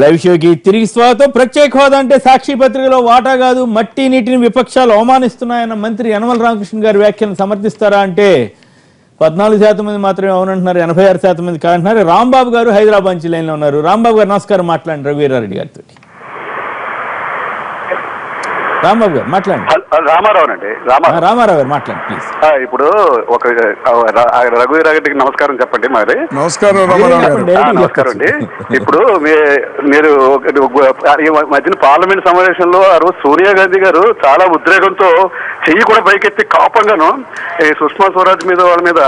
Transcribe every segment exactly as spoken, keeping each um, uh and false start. Live షోకి తిరిగి స్వాగతం. ప్రత్యేక హోదా అంటే సాక్షి పత్రికలో వాటా కాదు, మట్టి నీటిని విపక్షాలు అవమానిస్తున్నాయన్న మంత్రి యనమల రామకృష్ణ గారి వ్యాఖ్యలను సమర్థిస్తారా అంటే పద్నాలుగు శాతం మంది మాత్రమే అవునంటున్నారు, ఎనభై ఆరు శాతం మంది కాదంటున్నారు. రాంబాబు గారు హైదరాబాద్ నుంచి లైన్లో ఉన్నారు. రాంబాబు గారు నమస్కారం, మాట్లాడండి రఘువీరారెడ్డి గారితో. రాంబాబు గారు మాట్లాడండి. రామారావు అండి, రామారావు గారు మాట్లాడండి ప్లీజ్. ఇప్పుడు ఒక రఘువీరారెడ్డికి నమస్కారం చెప్పండి. మరి నమస్కారం నమస్కారం అండి. ఇప్పుడు మీరు ఈ మధ్యన పార్లమెంట్ సమావేశంలో ఆ రోజు సోనియా గాంధీ గారు చాలా ఉద్రేకంతో చెయ్యి కూడా పైకెత్తి కాపంగాను సుష్మా స్వరాజ్ మీద వాళ్ళ మీద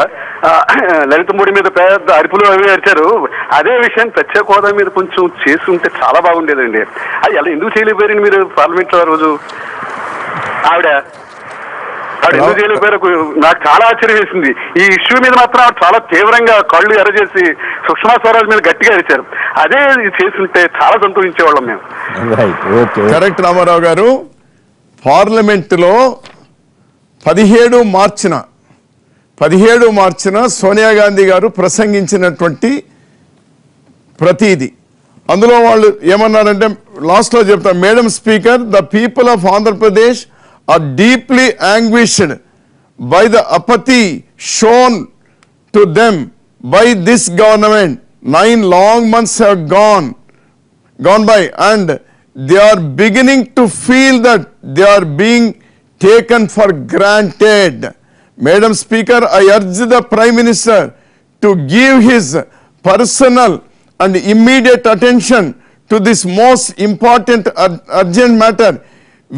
లలిత మోడీ మీద పెద్ద అరుపులు అవి అరిచారు. అదే విషయాన్ని ప్రత్యేక హోదా మీద కొంచెం చేసి ఉంటే చాలా బాగుండేదండి. అది అలా ఎందుకు చేయలేకపోయారండి మీరు పార్లమెంట్లో ఆ రోజు? ఆవిడ ఆవిడ ఎందుకు చేయలేకపోయారు? నాకు చాలా ఆశ్చర్యం వేసింది. ఈ ఇష్యూ మీద మాత్రం ఆవిడ చాలా తీవ్రంగా కళ్ళు ఎరచేసి సుష్మా స్వరాజ్ మీద గట్టిగా అరిచారు. అదే చేస్తుంటే చాలా సంతోషించేవాళ్ళం మేము. కరెక్ట్ రామారావు గారు, పార్లమెంటులో పదిహేడు మార్చిన పదిహేడు మార్చిన సోనియా గాంధీ గారు ప్రసంగించినటువంటి ప్రతిదీ అందులో వాళ్ళు ఏమన్నారంటే, లాస్ట్లో చెప్తాం, madam speaker, the people of Andhra Pradesh are deeply anguished by the apathy shown to them by this government. Nine long months have gone gone by and they are beginning to feel that they are being taken for granted. Madam speaker, I urge the prime minister to give his personal and immediate attention to this most important ur urgent matter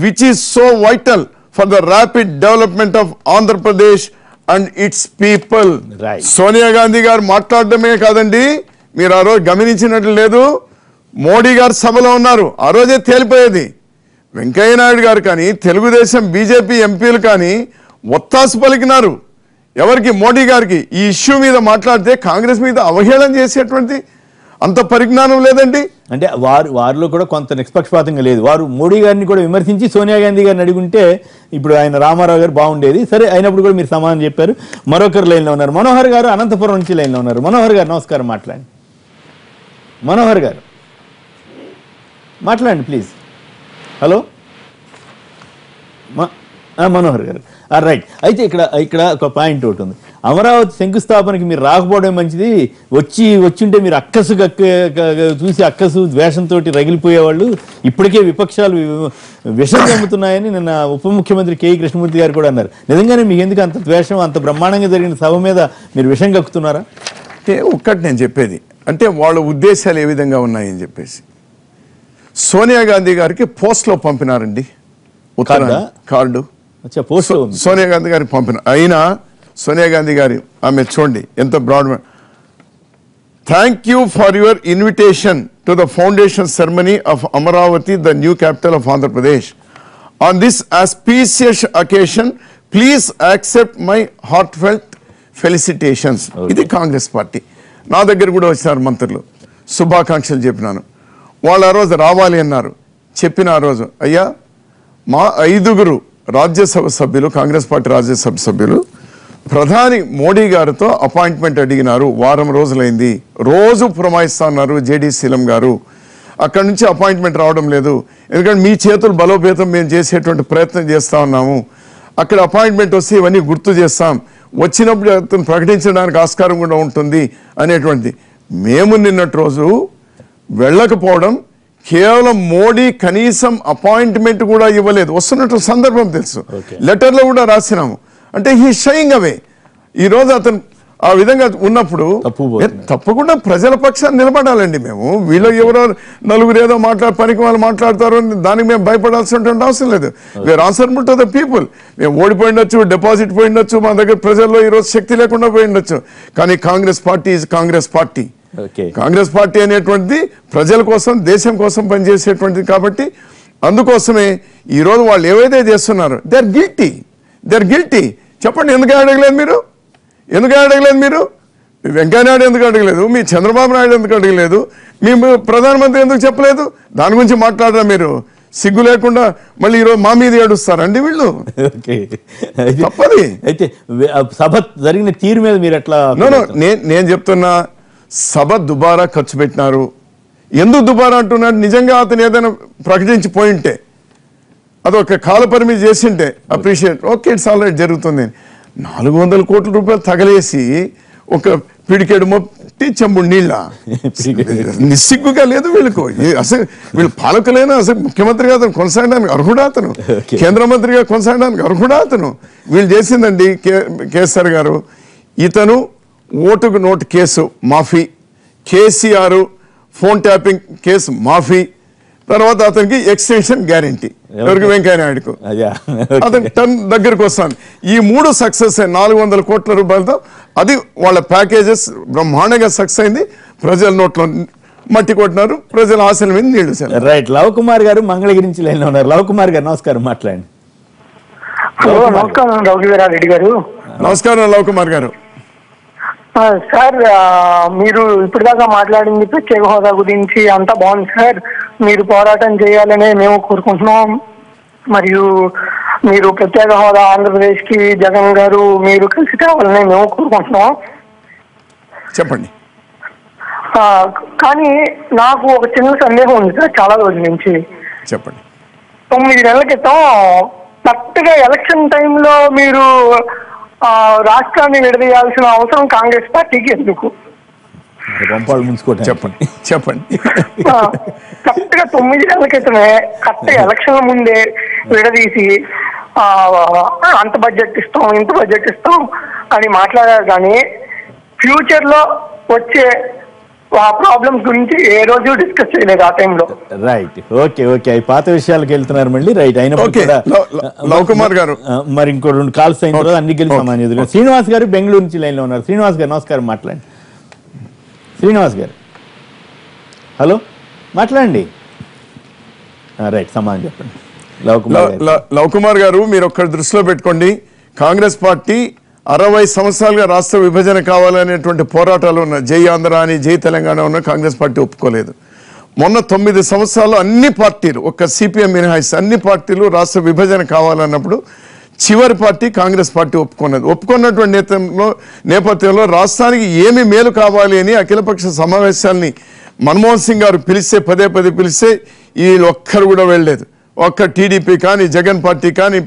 which is so vital for the rapid development of Andhra Pradesh and its people. Right. Sonia Gandhi garu maatladame kadandi, meer aa roju gaminchinattu ledu. Modi garu sabalo unnaru aa roje telipayedi. Venkaiah Naidu garu kani Telugu Desam B J P M P lu kani ottasu palikinaru evariki? Modi gariki. Ee issue meeda maatladte Congress meeda avahelan chesetuvanti అంత పరిజ్ఞానం లేదండి. అంటే వారు వారిలో కూడా కొంత నిష్పక్షపాతంగా లేదు. వారు మోడీ గారిని కూడా విమర్శించి సోనియా గాంధీ గారిని అడిగుంటే ఇప్పుడు ఆయన రామారావు గారు బాగుండేది. సరే, అయినప్పుడు కూడా మీరు సమాధానం చెప్పారు. మరొకరు లైన్లో ఉన్నారు. మనోహర్ గారు అనంతపురం నుంచి లైన్లో ఉన్నారు. మనోహర్ గారు నమస్కారం, మాట్లాడండి. మనోహర్ గారు మాట్లాడండి ప్లీజ్. హలో మనోహర్ గారు. రైట్, అయితే ఇక్కడ ఇక్కడ ఒక పాయింట్ ఒకటి ఉంది. అమరావతి శంకుస్థాపనకి మీరు రాకపోవడం మంచిది. వచ్చి వచ్చింటే మీరు అక్కసు చూసి అక్కసు ద్వేషంతో రగిలిపోయేవాళ్ళు. ఇప్పటికే విపక్షాలు విషం జమ్ముతున్నాయని నిన్న ఉప ముఖ్యమంత్రి కే కృష్ణమూర్తి గారు కూడా అన్నారు. నిజంగానే మీకు ఎందుకు అంత ద్వేషం? అంత బ్రహ్మాండంగా జరిగిన సభ మీద మీరు విషం కక్కుతున్నారా? అంటే ఒక్కటి నేను చెప్పేది అంటే వాళ్ళ ఉద్దేశాలు ఏ విధంగా ఉన్నాయని చెప్పేసి సోనియా గాంధీ గారికి పోస్ట్లో పంపినారండి కార్డు. సోనియా గాంధీ గారికి పంపిన అయినా సోనియా గాంధీ గారి ఆమె చూడండి ఎంత broad. Thank you for your invitation to the foundation ceremony of Amaravati, the new capital of Andhra Pradesh. On this auspicious occasion please accept my heartfelt felicitations. ఇది కాంగ్రెస్ పార్టీ. నా దగ్గర కూడా వచ్చినారు మంత్రులు, శుభాకాంక్షలు చెప్పినాను. వాళ్ళు ఆ రోజు రావాలి అన్నారు. చెప్పిన ఆ రోజు, అయ్యా మా ఐదుగురు రాజ్యసభ సభ్యులు, కాంగ్రెస్ పార్టీ రాజ్యసభ సభ్యులు ప్రధాని మోడీ గారితో అపాయింట్మెంట్ అడిగినారు. వారం రోజులైంది, రోజు ప్రమాయిస్తా ఉన్నారు జేడీ సీలం గారు. అక్కడి నుంచి అపాయింట్మెంట్ రావడం లేదు. ఎందుకంటే మీ చేతులు బలోపేతం మేము చేసేటువంటి ప్రయత్నం చేస్తూ ఉన్నాము. అక్కడ అపాయింట్మెంట్ వస్తే ఇవన్నీ గుర్తు చేస్తాం, వచ్చినప్పుడు అతను ప్రకటించడానికి ఆస్కారం కూడా ఉంటుంది అనేటువంటిది. మేము నిన్నటి రోజు వెళ్ళకపోవడం కేవలం మోడీ కనీసం అపాయింట్మెంట్ కూడా ఇవ్వలేదు. వస్తున్నట్టు సందర్భం తెలుసు, లెటర్లో కూడా రాసినాము. అంటే హీ షయింగ్ అవే. ఈరోజు అతను ఆ విధంగా ఉన్నప్పుడు తప్పకుండా ప్రజల పక్షాన్ని నిలబడాలండి. మేము వీళ్ళు ఎవరో నలుగురు ఏదో మాట్లాడ పనికి వాళ్ళు మాట్లాడతారు, దానికి మేము భయపడాల్సినటువంటి అవసరం లేదు. We are answerable to the people. మేము ఓడిపోయిండొచ్చు, డిపాజిట్ పోయిండొచ్చు, మా దగ్గర ప్రజల్లో ఈరోజు శక్తి లేకుండా పోయిండొచ్చు. కానీ Congress party is Congress party. Congress party అనేటువంటిది ప్రజల కోసం, దేశం కోసం పనిచేసేటువంటిది. కాబట్టి అందుకోసమే ఈరోజు వాళ్ళు ఏవైతే చేస్తున్నారు, they are guilty they are guilty. చెప్పండి, ఎందుకు అడగలేదు మీరు? ఎందుకు అడగలేదు మీరు? వెంకయ్య నాయుడు ఎందుకు అడగలేదు? మీ చంద్రబాబు నాయుడు ఎందుకు అడగలేదు? మీ ప్రధానమంత్రి ఎందుకు చెప్పలేదు? దాని గురించి మాట్లాడరా మీరు? సిగ్గు లేకుండా మళ్ళీ ఈరోజు మా మీద ఏడుస్తారండి వీళ్ళు. తప్పది. అయితే సభ జరిగిన తీరు మీద మీరు ఎట్లా? నేను చెప్తున్నా, సభ దుబారా ఖర్చు పెట్టినారు. ఎందుకు దుబారా అంటున్నాడు? నిజంగా అతను ఏదైనా ప్రకటించిపోయింటే అదొక కాలపరిమితి చేసింటే appreciate okay it's all right జరుగుతుంది అని నాలుగు వందల కోట్ల రూపాయలు తగలేసి ఒక పిడికేడు మొట్టి చెంబుడు నీళ్ళ నిస్సిగ్గుగా లేదు వీళ్ళకు. అసలు వీళ్ళు పాలకులైనా అసలు ముఖ్యమంత్రిగా అతను కొనసాగడానికి అర్హుడా? అతను కేంద్ర మంత్రిగా కొనసాగడానికి అర్హుడా? అతను వీళ్ళు చేసిందండి కేసీఆర్ గారు. ఇతను ఓటుకు నోటు కేసు మాఫీ, కేసీఆర్ ఫోన్ ట్యాపింగ్ కేసు మాఫీ, తర్వాత అతనికి ఎక్స్టెన్షన్ గ్యారంటీ ఎవరికి వెంకయ్య నాయుడుకు, అతను టర్న్ దగ్గరకు వస్తాను. ఈ మూడు సక్సెస్ అయ్యి నాలుగు వందల కోట్ల రూపాయలతో అది వాళ్ళ ప్యాకేజెస్ బ్రహ్మాండంగా సక్సెస్ అయింది. ప్రజల నోట్లో మట్టి కొట్టినారు, ప్రజల ఆశల మీద నీళ్లు చల్లారు. రైట్, లవ్ కుమార్ గారు మంగళగిరి నుంచి లైన్లో ఉన్నారు. లవ్ కుమార్ గారు నమస్కారం, మాట్లాడండి. నమస్కారం రఘువీరారెడ్డి గారు. నమస్కారం లవ్ కుమార్ గారు. సార్, మీరు ఇప్పటిదాకా మాట్లాడింది ప్రత్యేక హోదా గురించి అంతా బాగుంది సార్. మీరు పోరాటం చేయాలనే మేము కోరుకుంటున్నాం. మరియు మీరు ప్రత్యేక హోదా ఆంధ్రప్రదేశ్కి జగన్ గారు మీరు కలిసి కావాలని మేము కోరుకుంటున్నాం. చెప్పండి. కానీ నాకు ఒక చిన్న సందేహం ఉంది సార్ చాలా రోజుల నుంచి. చెప్పండి. తొమ్మిది నెలల క్రితం కరెక్ట్గా ఎలక్షన్ టైంలో మీరు రాష్ట్రాన్ని విడదీయాల్సిన అవసరం కాంగ్రెస్ పార్టీకి ఎందుకు? చెప్పండి చెప్పండి. కరెక్ట్ గా తొమ్మిది నెలల క్రితమే కరెక్ట్ ఎలక్షన్ ముందే విడదీసి అంత బడ్జెట్ ఇస్తాం ఇంత బడ్జెట్ ఇస్తాం అని మాట్లాడారు. కానీ ఫ్యూచర్ లో వచ్చే ప్రాబ్లమ్స్ గురించి ఏ రోజు డిస్కస్ చేయలేదు ఆ టైంలో. రైట్, ఓకే ఓకే, పాత విషయాలకు వెళ్తున్నారు మళ్ళీ. రైట్, అయినా మరి ఇంకో రెండు కాల్స్ అయిన తర్వాత అన్ని గెలిచి. శ్రీనివాస్ గారు బెంగళూరు నుంచి లైన్లో ఉన్నారు. శ్రీనివాస్ గారు నమస్కారం, మాట్లాడండి. శ్రీనివాస్ గారు హలో, మాట్లాడండి. రైట్, సమాధానం చెప్పండి లవ్ కుమార్. లవ్ కుమార్ గారు, మీరు ఒక్కటి దృష్టిలో పెట్టుకోండి, కాంగ్రెస్ పార్టీ అరవై సంవత్సరాలుగా రాష్ట్ర విభజన కావాలనేటువంటి పోరాటాలు ఉన్న జై ఆంధ్ర అని జై తెలంగాణ ఉన్న కాంగ్రెస్ పార్టీ ఒప్పుకోలేదు. మొన్న తొమ్మిది సంవత్సరాలు అన్ని పార్టీలు ఒక్క సిపిఎం మినహాయిస్ అన్ని పార్టీలు రాష్ట్ర విభజన కావాలన్నప్పుడు చివరి పార్టీ కాంగ్రెస్ పార్టీ ఒప్పుకున్నది. ఒప్పుకున్నటువంటి నేతంలో నేపథ్యంలో రాష్ట్రానికి ఏమి మేలు కావాలి అని అఖిలపక్ష సమావేశాలని మన్మోహన్ సింగ్ గారు పిలిస్తే పదే పదే పిలిస్తే వీళ్ళు ఒక్కరు కూడా వెళ్ళలేదు. ఒక్క టీడీపీ కానీ జగన్ పార్టీ కానీ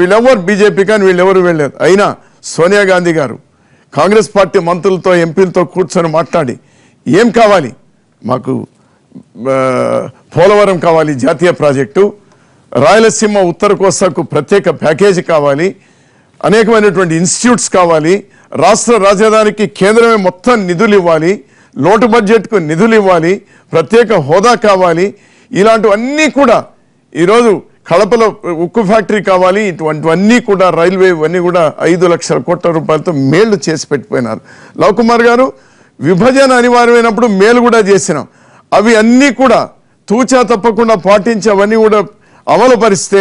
వీళ్ళెవరు, బీజేపీ కానీ వీళ్ళెవరు వెళ్ళలేదు. అయినా సోనియా గాంధీ గారు కాంగ్రెస్ పార్టీ మంత్రులతో ఎంపీలతో కూర్చొని మాట్లాడి ఏం కావాలి మాకు, పోలవరం కావాలి, జాతీయ ప్రాజెక్టు, రాయలసీమ ఉత్తర కోస్తాకు ప్రత్యేక ప్యాకేజీ కావాలి, అనేకమైనటువంటి ఇన్స్టిట్యూట్స్ కావాలి, రాష్ట్ర రాజధానికి కేంద్రమే మొత్తం నిధులు ఇవ్వాలి, లోటు బడ్జెట్కు నిధులు ఇవ్వాలి, ప్రత్యేక హోదా కావాలి, ఇలాంటివన్నీ కూడా ఈరోజు కడపలో ఉక్కు ఫ్యాక్టరీ కావాలి, ఇటువంటివన్నీ కూడా రైల్వే ఇవన్నీ కూడా ఐదు లక్షల కోట్ల రూపాయలతో మేళ్లు చేసి పెట్టిపోయినారు. లవ్ కుమార్ గారు, విభజన అనివార్యమైనప్పుడు మేలు కూడా చేసినాం, అవి అన్నీ కూడా తూచా తప్పకుండా పాటించి అవన్నీ కూడా అమలు పరిస్తే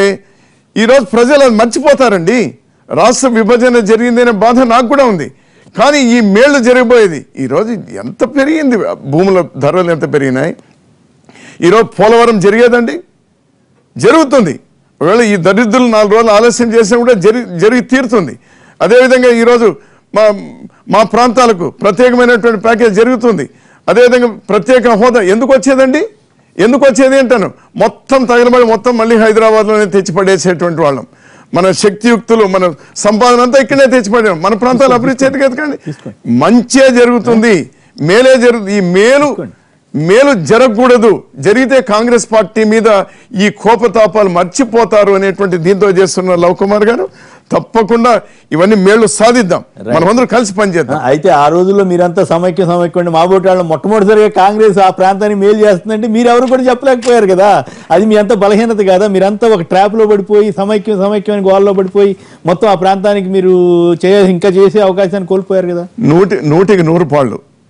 ఈరోజు ప్రజలు మర్చిపోతారండి. రాష్ట్ర విభజన జరిగిందనే బాధ నాకు కూడా ఉంది, కానీ ఈ మేళ్లు జరిగిపోయేది ఈరోజు ఎంత పెరిగింది, భూముల ధరలు ఎంత పెరిగినాయి, ఈరోజు పోలవరం జరిగేదండి, జరుగుతుంది. ఒకవేళ ఈ దరిద్రులు నాలుగు రోజులు ఆలస్యం చేసినా కూడా జరిగి జరిగి తీరుతుంది. అదేవిధంగా ఈరోజు మా మా ప్రాంతాలకు ప్రత్యేకమైనటువంటి ప్యాకేజ్ జరుగుతుంది. అదేవిధంగా ప్రత్యేక హోదా ఎందుకు వచ్చేదండి, ఎందుకు వచ్చేది అంటాను, మొత్తం తగిలబడి మొత్తం మళ్ళీ హైదరాబాద్లోనే తెచ్చిపడేసేటువంటి వాళ్ళం. మన శక్తియుక్తులు మన సంపాదన అంతా ఇక్కడే తెచ్చిపడాం. మన ప్రాంతాలు అభివృద్ధి చేతికి ఎదకండి, మంచే జరుగుతుంది, మేలే జరుగు. ఈ మేలు మేలు జరగకూడదు, జరిగితే కాంగ్రెస్ పార్టీ మీద ఈ కోపతాపాలు మర్చిపోతారు అనేటువంటి దీంతో చేస్తున్నారు లవ్ కుమార్ గారు. తప్పకుండా ఇవన్నీ మేళ్లు సాధిద్దాం, మనమందరూ కలిసి పనిచేద్దాం. అయితే ఆ రోజుల్లో మీరంతా సమైక్య సమైక్యండి, మా బోటి వాళ్ళు మొట్టమొదటిసారిగా కాంగ్రెస్ ఆ ప్రాంతాన్ని మేలు చేస్తుందంటే మీరు ఎవరు కూడా చెప్పలేకపోయారు కదా, అది మీ అంత బలహీనత కాదా? మీరంతా ఒక ట్రాప్లో పడిపోయి సమైక్యం సమైక్యం అని గోల్లో పడిపోయి మొత్తం ఆ ప్రాంతానికి మీరు చేయ ఇంకా చేసే అవకాశాన్ని కోల్పోయారు కదా. నూటి నూటికి నూరు పాళ్ళు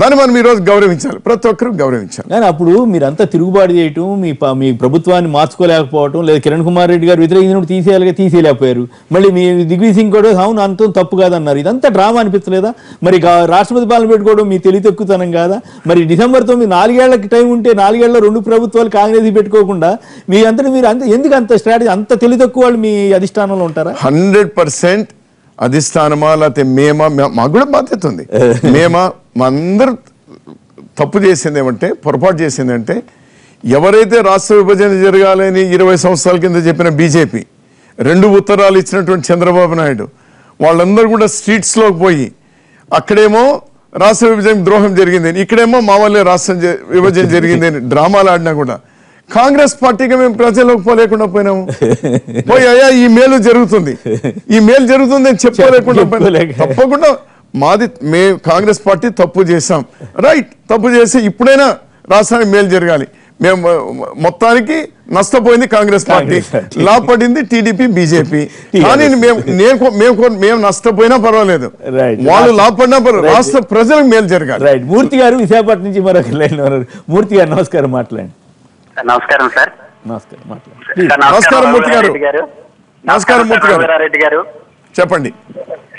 నన్ను మనం ఈరోజు గౌరవించాలి, ప్రతి ఒక్కరూ గౌరవించాలి. కానీ అప్పుడు మీరంతా తిరుగుబాటు చేయటం, మీ మీ ప్రభుత్వాన్ని మార్చుకోలేకపోవటం, లేదా కిరణ్ కుమార్ రెడ్డి గారు వ్యతిరేకించినప్పుడు తీసేయాలిగా తీసేయలేకపోయారు. మళ్ళీ మీ దిగ్విజయ్ సింగ్ కూడా అవును అంతం తప్పు కాదన్నారు. ఇదంతా డ్రామా అనిపించలేదా? మరి రాష్ట్రపతి పాలన పెట్టుకోవడం మీ తెలివి తక్కువతనం కాదా? మరి డిసెంబర్ తొమ్మిది నాలుగేళ్లకి టైం ఉంటే నాలుగేళ్ల రెండు ప్రభుత్వాలు కాంగ్రెస్ పెట్టుకోకుండా మీ అంతా మీరు అంత ఎందుకు అంత స్ట్రాటజీ అంత తెలివి తక్కువ వాళ్ళు మీ అధిష్టానంలో ఉంటారా? హండ్రెడ్ పర్సెంట్ అధిష్టానమా లేకపోతే మేమా, మాకు కూడా బాధ్యత ఉంది. మేమా మనందరూ తప్పు చేసింది ఏమంటే, పొరపాటు చేసింది అంటే, ఎవరైతే రాష్ట్ర విభజన జరగాలని ఇరవై సంవత్సరాల కింద చెప్పిన బీజేపీ, రెండు ఉత్తరాలు ఇచ్చినటువంటి చంద్రబాబు నాయుడు, వాళ్ళందరూ కూడా స్ట్రీట్స్లోకి పోయి అక్కడేమో రాష్ట్ర విభజన ద్రోహం జరిగింది అని, ఇక్కడేమో మా వల్లే రాష్ట్ర విభజన జరిగింది అని డ్రామాలు ఆడినా కూడా కాంగ్రెస్ పార్టీగా మేము ప్రజల్లోకి పోలేకుండా పోయినాము. పోయి అయ్యా ఈ మేలు జరుగుతుంది, ఈ మేలు జరుగుతుంది అని చెప్పుకోలేకుండా పోయినా. తప్పకుండా మాది మేము కాంగ్రెస్ పార్టీ తప్పు చేసాం, రైట్, తప్పు చేసి ఇప్పుడైనా రాష్ట్రానికి మేలు జరగాలి. మేము మొత్తానికి నష్టపోయింది కాంగ్రెస్ పార్టీ, లాభపడింది టీడీపీ బీజేపీ. కానీ మేము మేము మేము నష్టపోయినా పర్వాలేదు, వాళ్ళు లాభపడినా పర్వాలేదు, రాష్ట్ర ప్రజలకు మేలు జరగాలి. రైట్. మూర్తి గారు విశాఖపట్నం నుంచి మరొక లైన్. మూర్తి గారు నమస్కారం, మాట్లాడండి. నమస్కారం సార్. నమస్కారం మూర్తి గారు. నమస్కారం మూర్తి గారు, చెప్పండి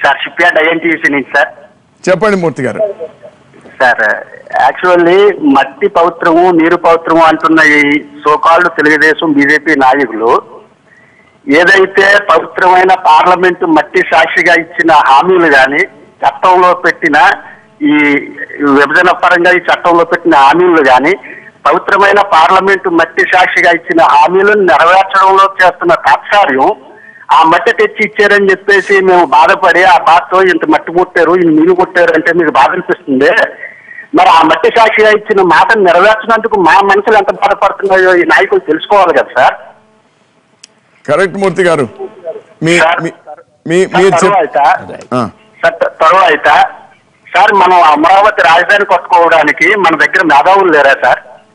సార్. షిప్ యార్డ్ ఐఎన్టీయూసీ నుంచి సార్. చెప్పండి మూర్తి గారు. సార్ యాక్చువల్లీ మట్టి పౌత్రము నీరు పౌత్రము అంటున్న ఈ సోకాళ్ళు తెలుగుదేశం బీజేపీ నాయకులు ఏదైతే పవిత్రమైన పార్లమెంటు మట్టి సాక్షిగా ఇచ్చిన హామీలు కానీ చట్టంలో పెట్టిన ఈ విభజన పరంగా ఈ చట్టంలో పెట్టిన హామీలు కానీ పవిత్రమైన పార్లమెంటు మట్టి సాక్షిగా ఇచ్చిన హామీలను నెరవేర్చడంలో చేస్తున్న తాత్సార్యం, ఆ మట్టి తెచ్చి ఇచ్చారని చెప్పేసి మేము బాధపడి ఆ బాధతో ఇంత మట్టి కొట్టారు ఇంత నీళ్లు కొట్టారు అంటే మీకు బాధ అనిపిస్తుంది. మరి ఆ మట్టి సాక్షిగా ఇచ్చిన మాటను నెరవేర్చినందుకు మా మనుషులు ఎంత బాధపడుతున్నాయో ఈ నాయకులు తెలుసుకోవాలి కదా సార్. కరెక్ట్ మూర్తి గారు. తర్వాత సార్ మనం అమరావతి రాజధాని కట్టుకోవడానికి మన దగ్గర మేధావులు లేరా సార్?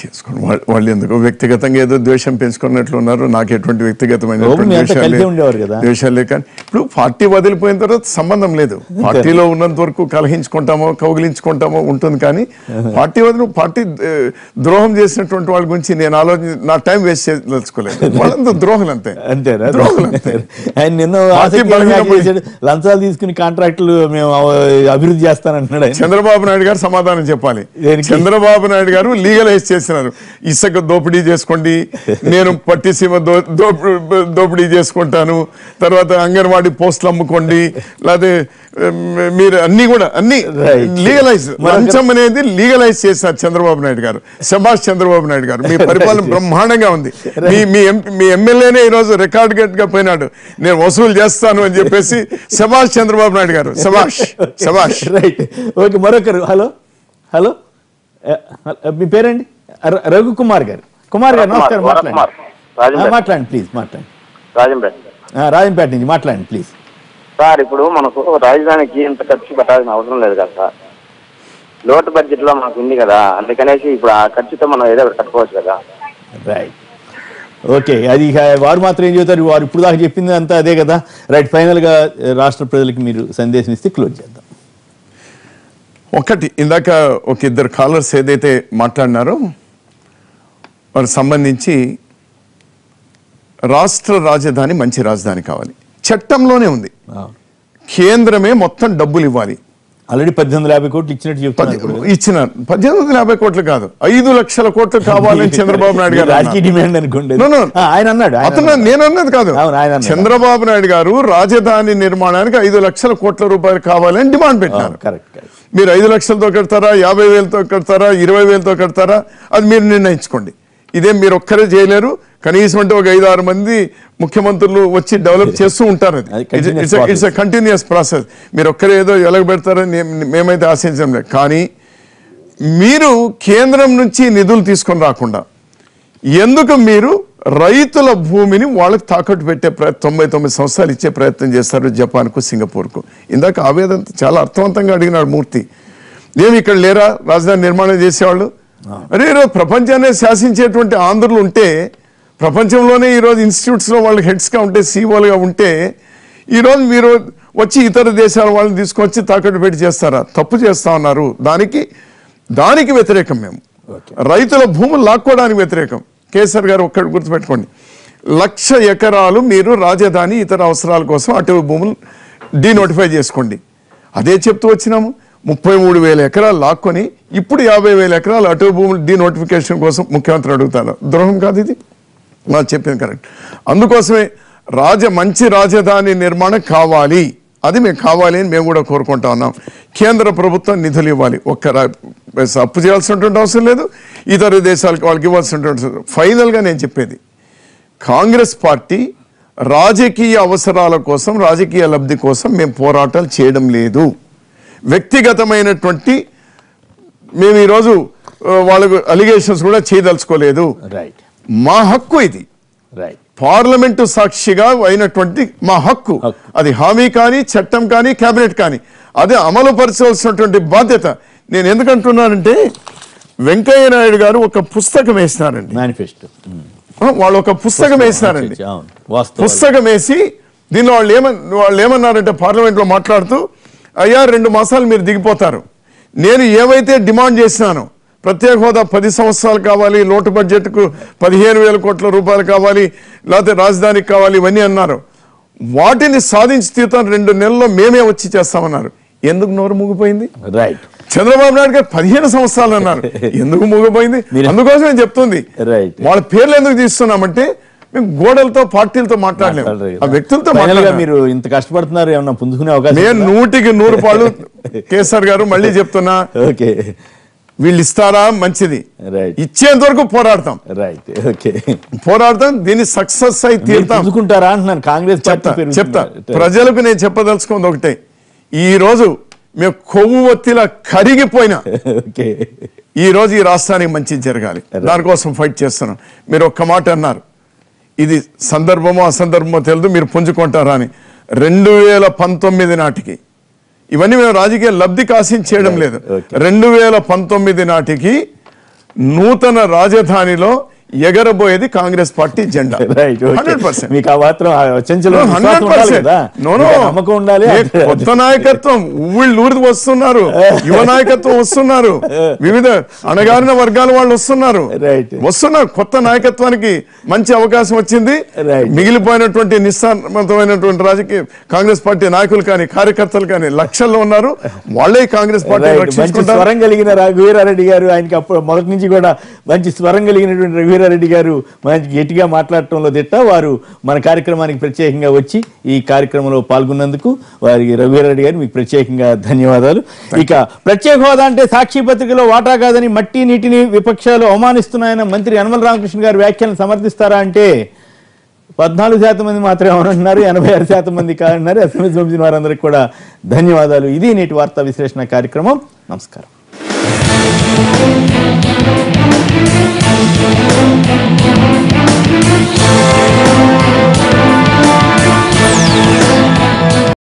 చేసుకోండి. వాళ్ళు వాళ్ళు ఎందుకు వ్యక్తిగతంగా ఏదో ద్వేషం పెంచుకున్నట్లు ఉన్నారు. నాకు ఎటువంటి వ్యక్తిగతమైన ద్వేషాలే. కానీ ఇప్పుడు పార్టీ వదిలిపోయిన తర్వాత సంబంధం లేదు. పార్టీలో ఉన్నంత వరకు కలహించుకుంటామో కౌగిలించుకుంటామో ఉంటుంది. కానీ పార్టీ వదిలి పార్టీ ద్రోహం చేసినటువంటి వాళ్ళ గురించి నేను ఆలోచన నా టైం వేస్ట్ చేసుకోలేదు. వాళ్ళంతా ద్రోహులు అంతే. అంతేనా? ద్రోహులు అంతే. ఆయన నిన్ను లంచాలు తీసుకుని కాంట్రాక్టులు మేము అభివృద్ధి చేస్తానంటున్నాడు. చంద్రబాబు నాయుడు గారు సమాధానం చెప్పాలి. చంద్రబాబు నాయుడు గారు లీగలైజ్ చేస్తున్నారు. ఇసుక దోపిడీ చేసుకోండి, నేను పట్టిసీమ దో దోపిడీ చేసుకుంటాను, తర్వాత అంగన్వాడీ పోస్టులు అమ్ముకోండి, లేకపోతే మీరు అన్ని కూడా అన్ని లీగలైజ్, లంచం అనేది లీగలైజ్ చేశారు చంద్రబాబు నాయుడు గారు. శభాష్ చంద్రబాబు నాయుడు గారు, మీ పరిపాలన బ్రహ్మాండంగా ఉంది. మీ మీ మీ ఎమ్మెల్యేనే ఈరోజు రికార్డ్ గట్గా పోయినాడు, నేను వసూలు చేస్తాను అని చెప్పేసి. శభాష్ చంద్రబాబు నాయుడు గారు, శభాష్ శభాష్. రైట్. ఓకే, మరొకరు. హలో హలో మీ పేరండి? రఘు కుమార్ గారు. కుమార్ గారు నమస్కారం, మాట్లాడండి మాట్లాడండి ప్లీజ్. మాట్లాడండి. రాజంపేట రాజంపేట నుంచి మాట్లాడండి ప్లీజ్. సార్ ఇప్పుడు మనకు రాజధానికి ఇంత ఖర్చు పెట్టాల్సిన అవసరం లేదు కదా సార్. లోటు బడ్జెట్ లో మనకు ఉంది కదా, అందుకనేసి ఇప్పుడు ఆ ఖర్చుతో మనం ఏదో కట్టుకోవచ్చు కదా. రైట్. ఓకే, అది వారు మాత్రం ఏం చెబుతారు, వారు ఇప్పుడు దాకా చెప్పింది అంతా అదే కదా. రైట్. ఫైనల్ గా రాష్ట్ర ప్రజలకు మీరు సందేశం ఇస్తే క్లోజ్ చేద్దాం. ఒకటి, ఇందాక ఒక ఇద్దరు కాలర్స్ ఏదైతే మాట్లాడినారో వారికి సంబంధించి రాష్ట్ర రాజధాని మంచి రాజధాని కావాలి. చట్టంలోనే ఉంది, కేంద్రమే మొత్తం డబ్బులు ఇవ్వాలి. ఆల్రెడీ పద్దెనిమిది యాభై కోట్లు ఇచ్చినట్టు ఇచ్చినారు. పద్దెనిమిది వందల యాభై కోట్లు కాదు, ఐదు లక్షల కోట్లు కావాలని చంద్రబాబు నాయుడు గారు రాజకీయ డిమాండ్ అనుకోండి. ఆయన అన్నాడు, అతను నేను అన్నది కాదు. చంద్రబాబు నాయుడు గారు రాజధాని నిర్మాణానికి ఐదు లక్షల కోట్ల రూపాయలు కావాలని డిమాండ్ పెట్టారు. కరెక్ట్. మీరు ఐదు లక్షలతో కడతారా, యాభై వేలతో కడతారా, ఇరవై వేలతో కడతారా, అది మీరు నిర్ణయించుకోండి. ఇదేం మీరు ఒక్కరే చేయలేరు. కనీసం అంటే ఒక ఐదు ఆరు మంది ముఖ్యమంత్రులు వచ్చి డెవలప్ చేస్తూ ఉంటారు. అది ఇట్స్ ఎ కంటిన్యూస్ ప్రాసెస్. మీరు ఒక్కరే ఏదో ఎలగబెడతారని మేమైతే ఆశించడం లేదు. కానీ మీరు కేంద్రం నుంచి నిధులు తీసుకొని రాకుండా ఎందుకు మీరు రైతుల భూమిని వాళ్ళకి తాకట్టు పెట్టే ప్రయత్నం తొంభై తొమ్మిది సంవత్సరాలు ఇచ్చే ప్రయత్నం చేస్తారు జపాన్కు సింగపూర్కు. ఇందాక ఆవేదన చాలా అర్థవంతంగా అడిగినాడు మూర్తి, ఏమి ఇక్కడ లేరా రాజధాని నిర్మాణం చేసేవాళ్ళు? అరే ఈరోజు ప్రపంచాన్ని శాసించేటువంటి ఆంధ్రులు ఉంటే, ప్రపంచంలోనే ఈరోజు ఇన్స్టిట్యూట్స్లో వాళ్ళు హెడ్స్గా ఉంటే, సీఓలుగా ఉంటే, ఈరోజు మీరు వచ్చి ఇతర దేశాల వాళ్ళని తీసుకొచ్చి తాకట్టు పెట్టి చేస్తారా? తప్పు చేస్తా ఉన్నారు. దానికి దానికి వ్యతిరేకం మేము, రైతుల భూములు లాక్కోవడానికి వ్యతిరేకం. కేసీఆర్ గారు ఒక్కటి గుర్తుపెట్టుకోండి, లక్ష ఎకరాలు మీరు రాజధాని ఇతర అవసరాల కోసం అటవీ భూములు డీనోటిఫై చేసుకోండి. అదే చెప్తూ వచ్చినాము, ముప్పై మూడు వేల ఎకరాలు లాక్కొని ఇప్పుడు యాభై వేల ఎకరాలు అటవీ భూములు డీనోటిఫికేషన్ కోసం ముఖ్యమంత్రి అడుగుతారు. ద్రోహం కాదు ఇది, నాకు చెప్పింది కరెక్ట్. అందుకోసమే రాజ మంచి రాజధాని నిర్మాణం కావాలి, అది మేము కావాలి అని మేము కూడా కోరుకుంటా ఉన్నాం. కేంద్ర ప్రభుత్వం నిధులు ఇవ్వాలి, ఒక్క అప్పు చేయాల్సినటువంటి అవసరం లేదు, ఇతర దేశాలకు వాళ్ళకి ఇవ్వాల్సినటువంటి అవసరం. ఫైనల్గా నేను చెప్పేది, కాంగ్రెస్ పార్టీ రాజకీయ అవసరాల కోసం రాజకీయ లబ్ధి కోసం మేము పోరాటాలు చేయడం లేదు. వ్యక్తిగతమైనటువంటి మేము ఈరోజు వాళ్ళకు అలిగేషన్స్ కూడా చేయదలుచుకోలేదు. మా హక్కు ఇది, పార్లమెంటు సాక్షిగా అయినటువంటి మా హక్కు అది. హామీ కానీ చట్టం కానీ కేబినెట్ కానీ అదే అమలు పరచవలసినటువంటి బాధ్యత. నేను ఎందుకంటున్నానంటే, వెంకయ్య నాయుడు గారు ఒక పుస్తకం వేసినారండి, మేనిఫెస్టో వాళ్ళు ఒక పుస్తకం వేసినారండి. పుస్తకం వేసి దీనిలో వాళ్ళు ఏమ వాళ్ళు ఏమన్నారంటే, పార్లమెంట్లో మాట్లాడుతూ, అయ్యా రెండు మాసాలు మీరు దిగిపోతారు, నేను ఏవైతే డిమాండ్ చేసినానో ప్రత్యేక హోదా పది సంవత్సరాలు కావాలి, లోటు బడ్జెట్కు పదిహేను వేల కోట్ల రూపాయలు కావాలి, లేకపోతే రాజధానికి కావాలి, ఇవన్నీ అన్నారు. వాటిని సాధించి తీరుతాను రెండు నెలల్లో మేమే వచ్చి చేస్తామన్నారు. ఎందుకు నోరు మూగిపోయింది? రైట్. చంద్రబాబు నాయుడు గారు పదిహేను సంవత్సరాలు అన్నారు, ఎందుకు మూగిపోయింది? అందుకోసం నేను చెప్తుంది, వాళ్ళ పేర్లు ఎందుకు తీస్తున్నామంటే మేము గోడలతో పార్టీలతో మాట్లాడలేము, ఆ వ్యక్తులతో మాట్లాడలేము. మీరు ఇంత కష్టపడుతున్నారు, ఏమన్నా పుంజుకునే అవకాశం? నేను నూటికి నూరు పాళ్ళు కేసీఆర్ గారు మళ్ళీ చెప్తున్నా, ఓకే వీళ్ళు ఇస్తారా మంచిది, ఇచ్చేంత వరకు పోరాడతాం, పోరాడతాం, దీన్ని సక్సెస్ అయి తీరుతాంటారా అంటున్నాను. కాంగ్రెస్ చెప్తా ప్రజలకు నేను చెప్పదలుచుకుంది ఒకటే, ఈరోజు మేము కొవ్వు ఒత్తిలా కరిగిపోయినా ఈరోజు ఈ రాష్ట్రానికి మంచి జరగాలి, దానికోసం ఫైట్ చేస్తున్నాం. మీరు ఒక్క మాట అన్నారు, ఇది సందర్భమో అసందర్భమో తెలియదు, మీరు పుంజుకుంటారా అని. రెండు వేల పంతొమ్మిది నాటికి ఇవన్నీ మేము రాజకీయ లబ్ధి కాసించేయడం లేదు. రెండు వేల పంతొమ్మిది నాటికి నూతన రాజధానిలో ఎగరబోయేది కాంగ్రెస్ పార్టీ జెండా. కొత్త నాయకత్వం ఊళ్ళూరు వస్తున్నారు, యువ నాయకత్వం వస్తున్నారు, వివిధ అణగారిన వర్గాల వాళ్ళు వస్తున్నారు వస్తున్నారు కొత్త నాయకత్వానికి మంచి అవకాశం వచ్చింది. మిగిలిపోయినటువంటి నిస్సారమైనటువంటి రాజకీయ కాంగ్రెస్ పార్టీ నాయకులు కానీ కార్యకర్తలు కానీ లక్షల్లో ఉన్నారు, వాళ్ళే కాంగ్రెస్ పార్టీ రక్షించుకుంటారు. స్వరం కలిగిన రఘువీరారెడ్డి గారు, ఆయనకి అప్పుడు మొదటి నుంచి కూడా మంచి స్వరం కలిగినటువంటి రఘువీరారెడ్డి రెడ్డి గారు మంచి గట్టిగా మాట్లాడటంలో దిట్ట. వారు మన కార్యక్రమానికి ప్రత్యేకంగా వచ్చి ఈ కార్యక్రమంలో పాల్గొన్నందుకు వారికి రఘువీరారెడ్డి గారు మీకు ప్రత్యేకంగా ధన్యవాదాలు. ఇక ప్రత్యేక హోదా అంటే సాక్షి పత్రికలో వాటా కాదని, మట్టి నీటిని విపక్షాలు అవమానిస్తున్నాయన్న మంత్రి యనమల రామకృష్ణ గారి వ్యాఖ్యలను సమర్థిస్తారా అంటే, పద్నాలుగు శాతం మంది మాత్రమే అవునంటున్నారు, ఎనభై ఆరు శాతం మంది కాదంటున్నారు. ఎస్ఎంఎస్ పంపిన వారందరికీ కూడా ధన్యవాదాలు. ఇది నేటి వార్తా విశ్లేషణ కార్యక్రమం. నమస్కారం.